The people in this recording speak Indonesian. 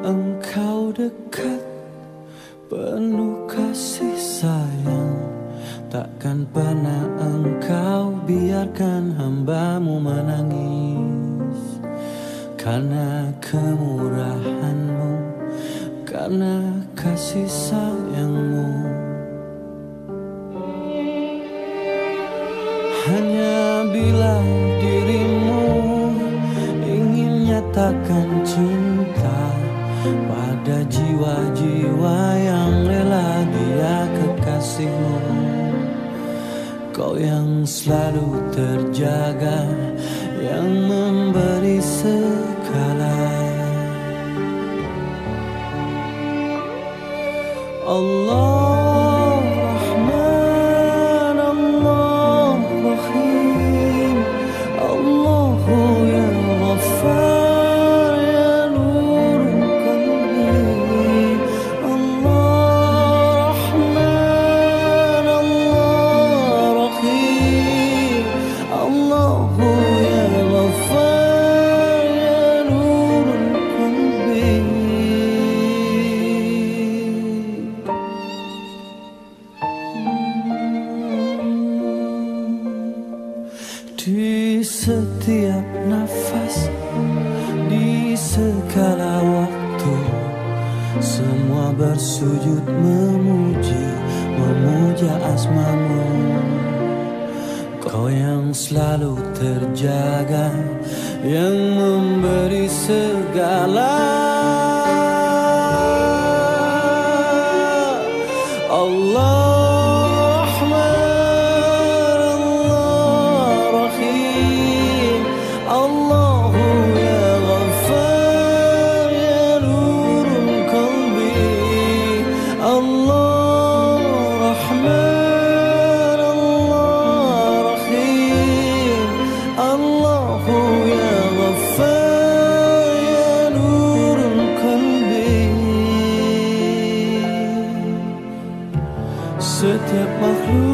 Engkau dekat, penuh kasih sayang. Takkan pernah engkau biarkan hambamu menangis, karena kemurahanmu, karena kasih sayangmu. Hanya bila dirimu ingin nyatakan cinta pada jiwa-jiwa yang rela dia kekasihmu, kau yang selalu terjaga, yang memberi segala. Allah Rahman, Allah Rahim, Allahu Ya Ghaffar. Di setiap nafas, di segala waktu, semua bersujud memuji, memuja asmamu. Kau yang selalu terjaga, yang memberi segala. Allah setiap makhluk